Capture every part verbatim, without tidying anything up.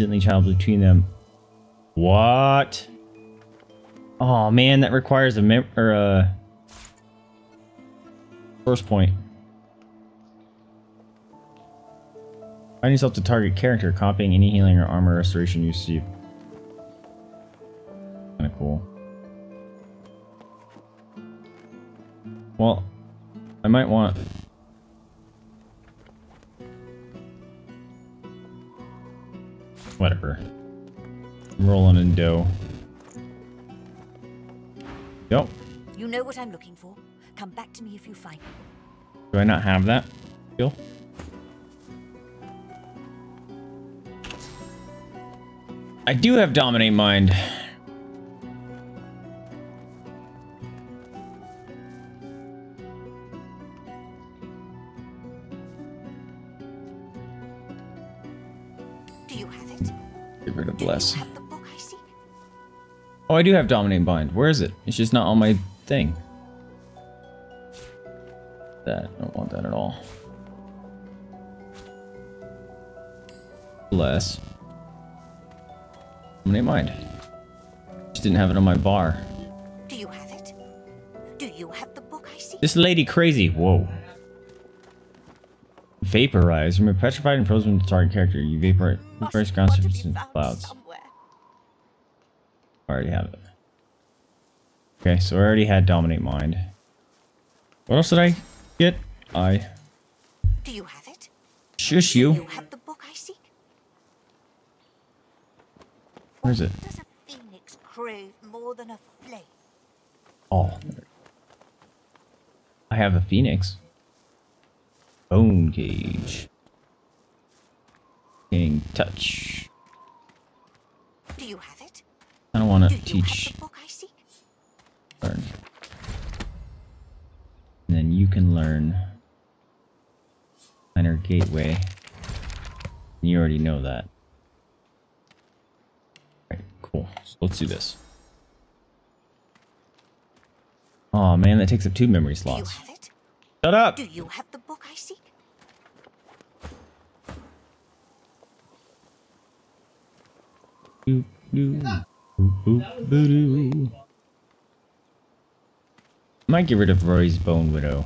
instantly channels between them. What? Oh man, that requires a mem or a source point. Find yourself to target character, copying any healing or armor restoration you receive. Kinda cool. Well, I might want. Whatever. I'm rolling in dough. Yep. You know what I'm looking for. Come back to me if you find it. Do I not have that skill? I do have Dominate Mind. Do you have it? Get rid of Bless. Oh, I do have Dominate Mind. Where is it? It's just not on my thing. That, I don't want that at all. Bless. Dominate Mind. Just didn't have it on my bar. Do you have it? Do you have the book I see? This lady crazy. Whoa. Vaporize. Remove petrified and frozen to target character. You vaporize, vaporize ground surfaces in clouds. Somewhere. I already have it. Okay, so I already had Dominate Mind. What else did I get? I. Do you have it? Shush you. Do you have the book I seek? Where is it? Does a phoenix crave more than a flame? Oh. I have a phoenix. Bone cage. King touch. Do you have it? I don't want to Do teach. Learn. And then you can learn Minor Gateway. You already know that. Alright, cool. So let's do this. Oh man, that takes up two memory slots. Do you have it? Shut up! Do you have the book I seek? Do, do. I might get rid of Roy's Bone Widow.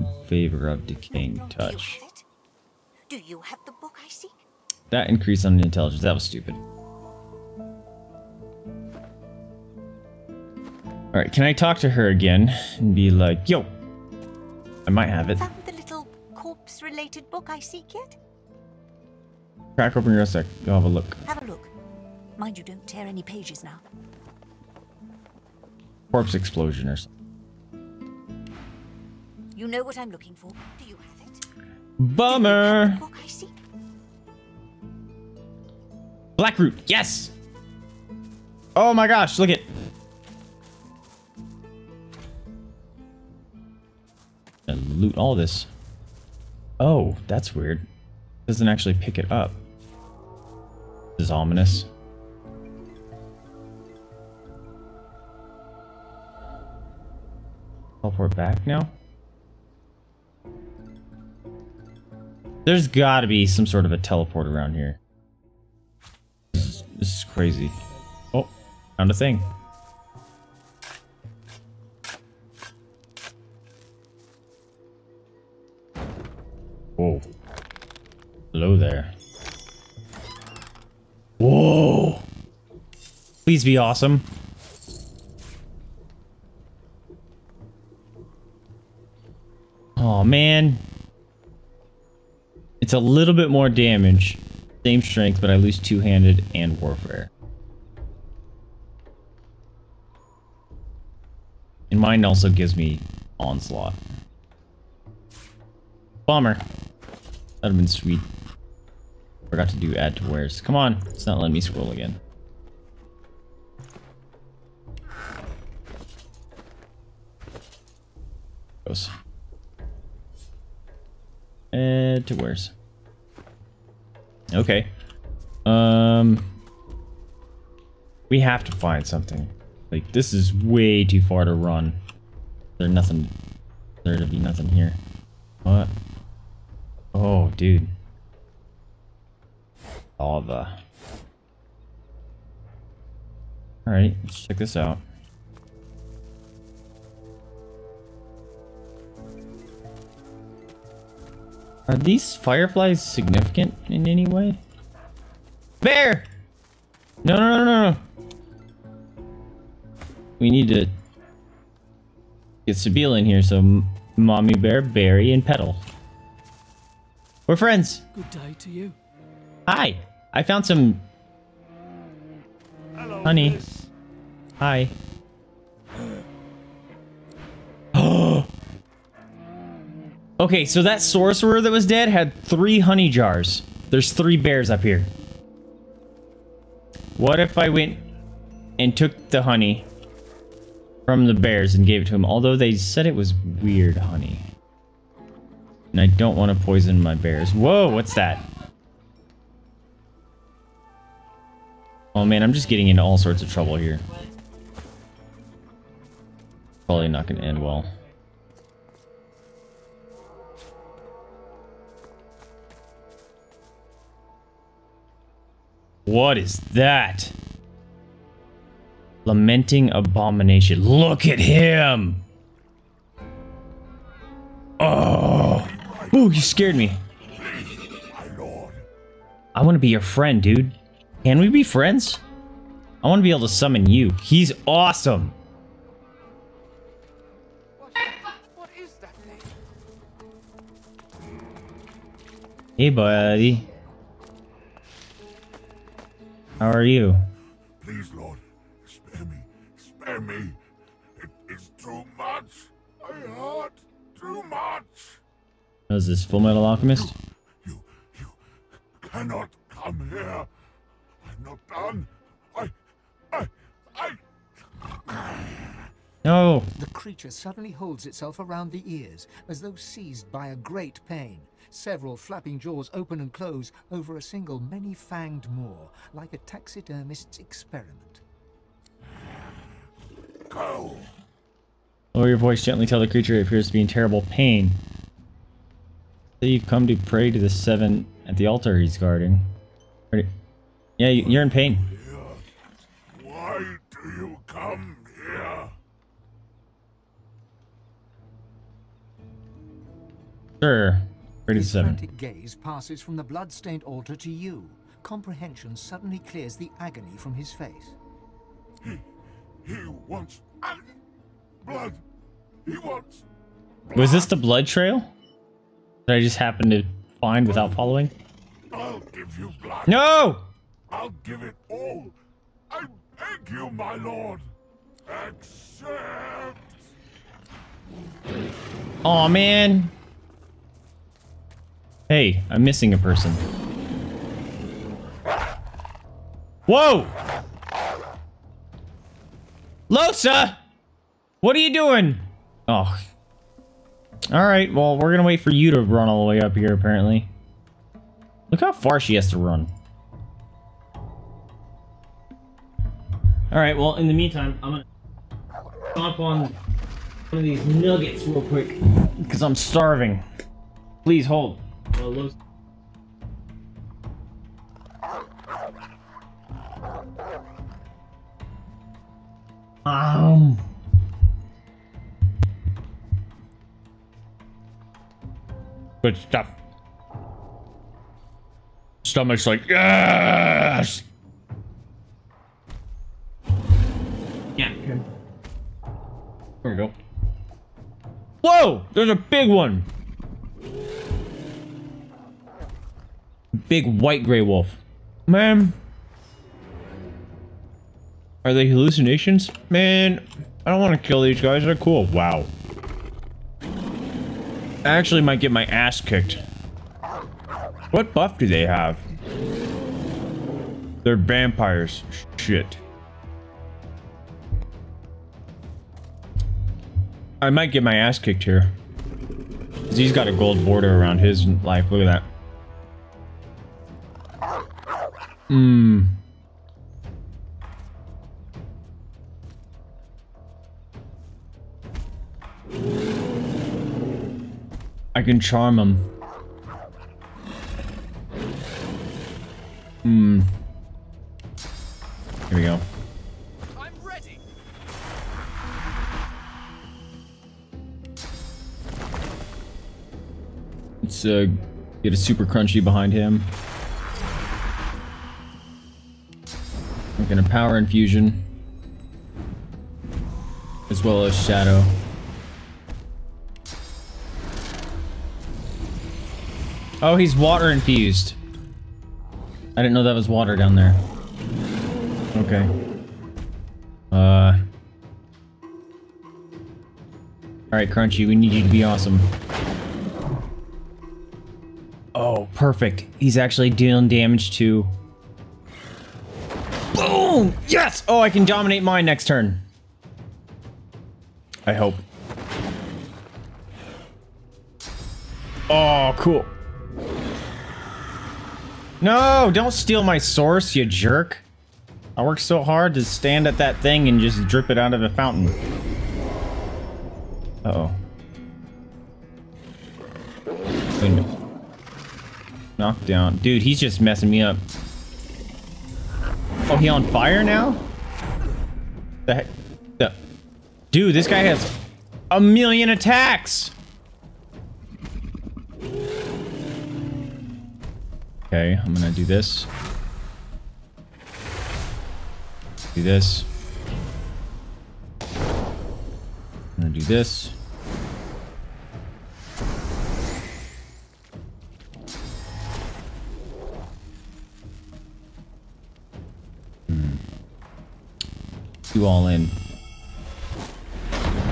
In favor of Decaying Touch. Do you have the book I seek? That increase on intelligence, that was stupid. Alright, can I talk to her again and be like, yo, I might have it. Found the little corpse related book I seek yet? Crack open your sec. Go have a look. Have a look. Mind you, don't tear any pages now. Corpse explosioners. You know what I'm looking for. Do you have it? Bummer. Have book I see? Blackroot. Yes. Oh my gosh! Look at. And loot all this. Oh, that's weird. Doesn't actually pick it up. This is ominous. Teleport back now? There's gotta be some sort of a teleport around here. This is, this is crazy. Oh, found a thing. Whoa. Hello there. Whoa! Please be awesome. Oh man. It's a little bit more damage. Same strength, but I lose two-handed and warfare. And mine also gives me onslaught. Bummer. That'd have been sweet. Forgot to do add to wares. Come on, it's not letting me scroll again. Gross. Add to wares. Okay. Um. We have to find something. Like this is way too far to run. There's nothing. There to be nothing here. What? Oh, dude. lava. Alright, let's check this out. Are these fireflies significant in any way? Bear! No, no, no, no, no. We need to get Sebille in here, so Mommy Bear, Berry, and Petal. We're friends. Good day to you. Hi. I found some... Hello, honey. Miss. Hi. Oh. Okay, so that sorcerer that was dead had three honey jars. There's three bears up here. What if I went and took the honey from the bears and gave it to him? Although they said it was weird honey. And I don't want to poison my bears. Whoa, what's that? Oh man, I'm just getting into all sorts of trouble here. Probably not going to end well. What is that? Lamenting abomination. Look at him! Oh! Ooh, you scared me. I want to be your friend, dude. Can we be friends? I want to be able to summon you. He's awesome. What, what is that thing? Hey, buddy. How are you? Please, Lord, spare me. Spare me. It is too much. I hurt too much. What is this, Full Metal Alchemist? You, you, you cannot come here. Not done. I, I, I. No. The creature suddenly holds itself around the ears, as though seized by a great pain. Several flapping jaws open and close over a single many-fanged maw, like a taxidermist's experiment. Go. Lower your voice gently. Tell the creature it appears to be in terrible pain. That you've come to pray to the seven at the altar he's guarding. Ready? Yeah, you're in pain. Why do you come here? Sure. thirty-seven. His gaze passes from the blood-stained altar to you. Comprehension suddenly clears the agony from his face. He, he wants blood. He wants blood. Was this the blood trail that I just happened to find without following? I'll give you blood. No! I'll give it all. I beg you, my lord. Accept. Aw, man. Hey, I'm missing a person. Whoa! Lohse! What are you doing? Oh. Alright, well, we're gonna wait for you to run all the way up here, apparently. Look how far she has to run. Alright, well, in the meantime, I'm gonna stomp on one of these nuggets real quick, because I'm starving. Please hold. Um. Good stuff. Stomach's like, yes! Yeah, okay. There we go. Whoa! There's a big one! Big white gray wolf. Man. Are they hallucinations? Man, I don't want to kill these guys. They're cool. Wow. I actually might get my ass kicked. What buff do they have? They're vampires. Shit. I might get my ass kicked here. Cause he's got a gold border around his life. Look at that. Hmm. I can charm him. Hmm. Here we go. I'm ready. Let's uh, get a super crunchy behind him. I'm gonna power infusion. As well as shadow. Oh, he's water infused. I didn't know that was water down there. Okay. Uh. Alright, Crunchy, we need you to be awesome. Oh, perfect. He's actually dealing damage to... Boom! Yes! Oh, I can dominate mine next turn. I hope. Oh, cool. No, don't steal my source, you jerk. I worked so hard to stand at that thing and just drip it out of a fountain. Uh-oh. Knockdown. Dude, he's just messing me up. Oh, he on fire now? The heck? The... Dude, this guy has a million attacks! Okay, I'm gonna do this. Do this. I'm gonna do this. Hmm. Do all in.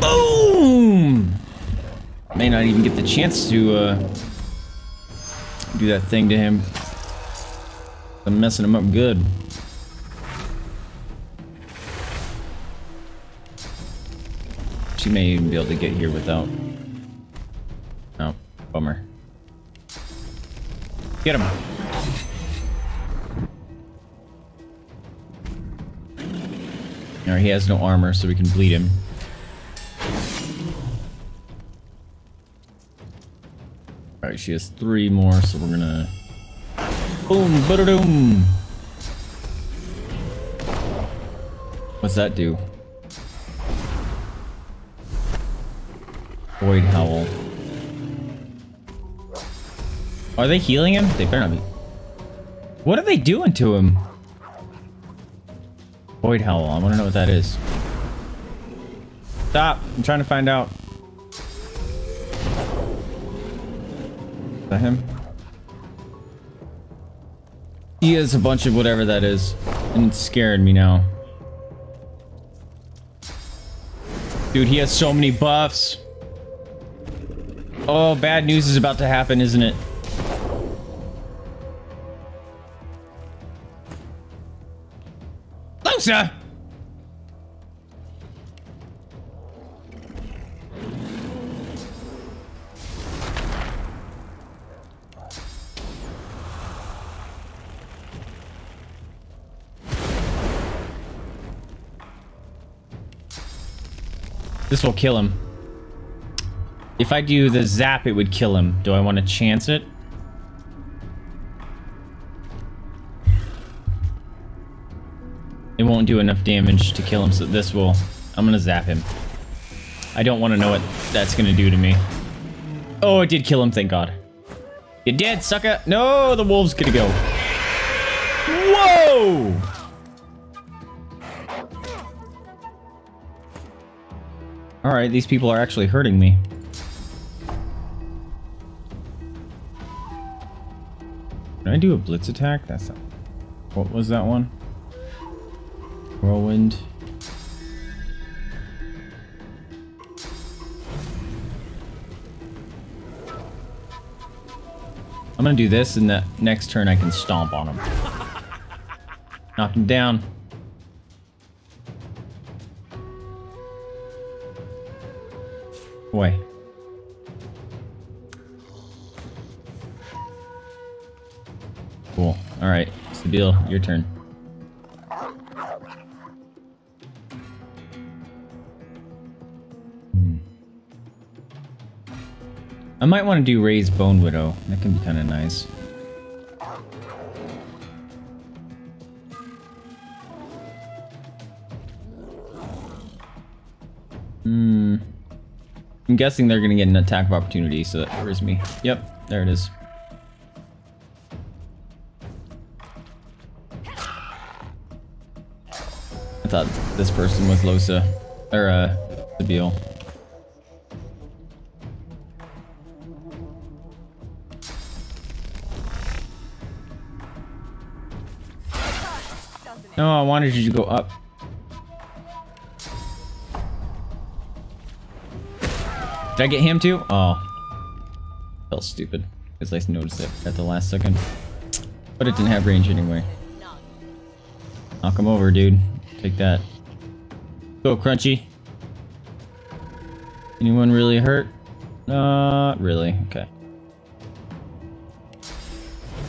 Boom! May not even get the chance to uh, do that thing to him. I'm messing him up good. She may even be able to get here without. Oh, bummer. Get him. Alright, he has no armor, so we can bleed him. Alright, she has three more, so we're gonna. Boom, ba-da-doom. What's that do? Void Howl. Are they healing him? They better not be. What are they doing to him? Void Howl. I want to know what that is. Stop. I'm trying to find out. Is that him? He has a bunch of whatever that is, and it's scaring me now. Dude, he has so many buffs. Oh, bad news is about to happen, isn't it? Lohse! This will kill him. If I do the zap, it would kill him. Do I want to chance it? It won't do enough damage to kill him, so this will... I'm gonna zap him. I don't want to know what that's gonna do to me. Oh, it did kill him, thank God. You're dead, sucker! No, the wolf's gonna go. Whoa! Alright, these people are actually hurting me. Can I do a blitz attack? That's not... What was that one? Whirlwind. I'm gonna do this, and the next turn I can stomp on him. Knock him down. Boy. Cool. Alright. Sebille, your turn. Hmm. I might want to do Roy's Bone Widow. That can be kind of nice. Hmm. I'm guessing they're going to get an attack of opportunity, so that worries me. Yep, there it is. I thought this person was Lohse, or uh, Sebille. No, I wanted you to go up. Did I get him too? Oh. Felt stupid, because I noticed it at the last second. But it didn't have range anyway. Knock him over, dude. Take that. Go, Crunchy. Anyone really hurt? Not really. Okay.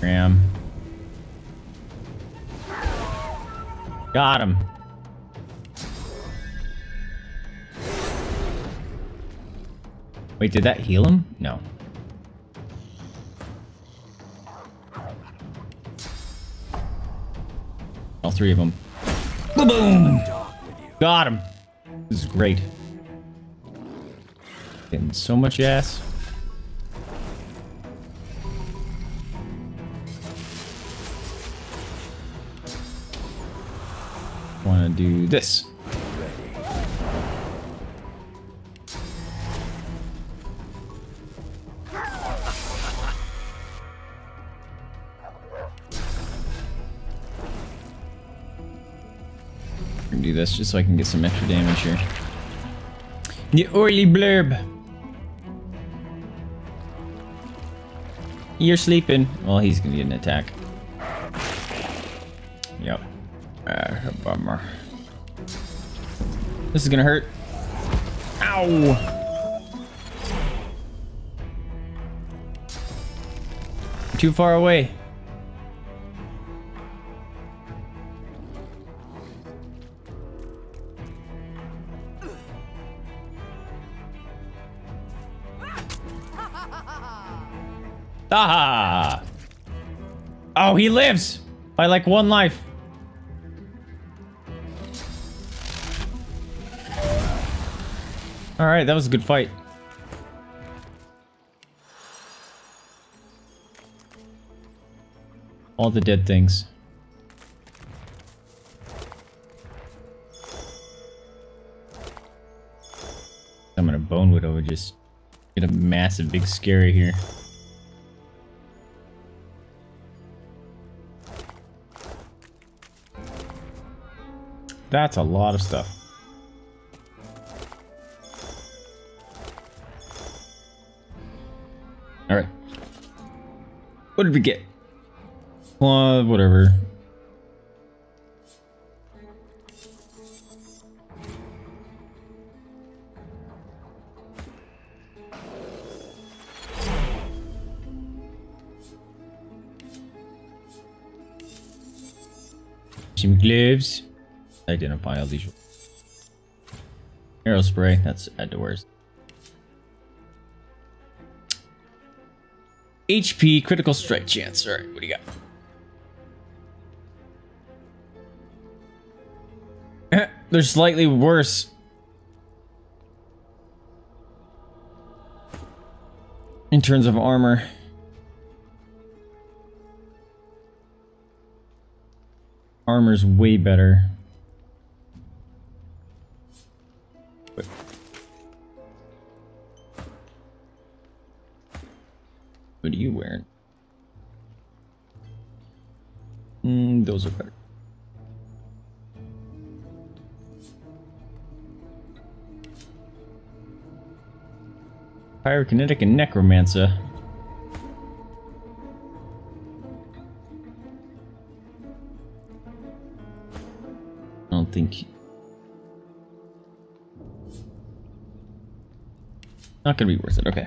Ram. Got him. Wait, did that heal him? No. All three of them. Boom! Got him. This is great. Getting so much ass. Wanna do this. Do this just so I can get some extra damage here. The oily blurb. You're sleeping. Well, he's gonna get an attack. Yep. Ah, bummer. This is gonna hurt. Ow! Too far away. Aha! Oh, he lives by like one life. All right, that was a good fight. All the dead things. I'm gonna Bone Widow and just get a massive big scary here. That's a lot of stuff. All right. What did we get? Uh, whatever. Some gloves. Identify all these. Aero spray, that's at the worst. H P, critical strike chance. Alright, what do you got? They're slightly worse. In terms of armor. Armor's way better. What are you wearing? Mm, those are better. Pyrokinetic and Necromancer. I don't think... He... Not gonna be worth it, okay.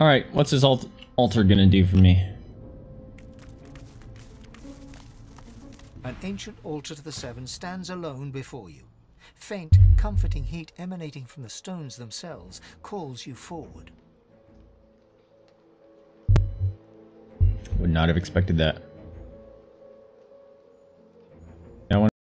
All right, what's this alt altar gonna do for me? An ancient altar to the Seven stands alone before you. Faint, comforting heat emanating from the stones themselves calls you forward. Would not have expected that.